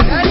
Amen.